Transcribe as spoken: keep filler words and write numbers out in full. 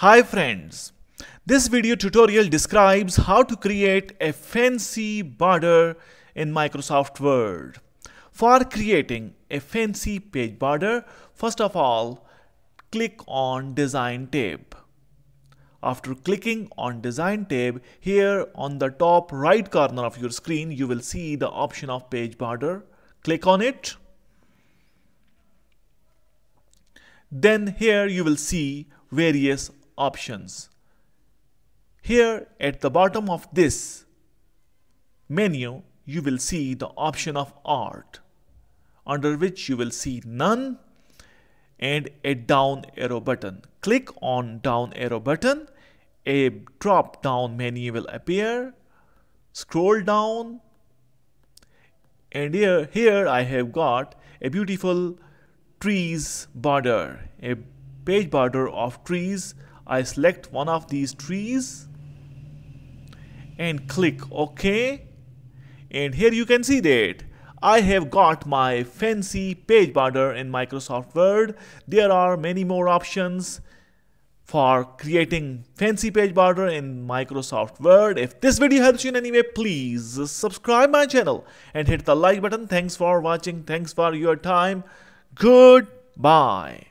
Hi friends, this video tutorial describes how to create a fancy border in Microsoft Word. For creating a fancy page border, first of all, click on Design tab. After clicking on Design tab, here on the top right corner of your screen, you will see the option of page border. Click on it. Then here you will see various options. Here at the bottom of this menu, you will see the option of art, under which you will see none and a down arrow button. Click on down arrow button. A drop down menu will appear. Scroll down. And here, here I have got a beautiful trees border, a page border of trees. I select one of these trees and click OK. And here you can see that I have got my fancy page border in Microsoft Word. There are many more options for creating fancy page border in Microsoft Word. If this video helps you in any way, please subscribe my channel and hit the like button. Thanks for watching. Thanks for your time. Goodbye.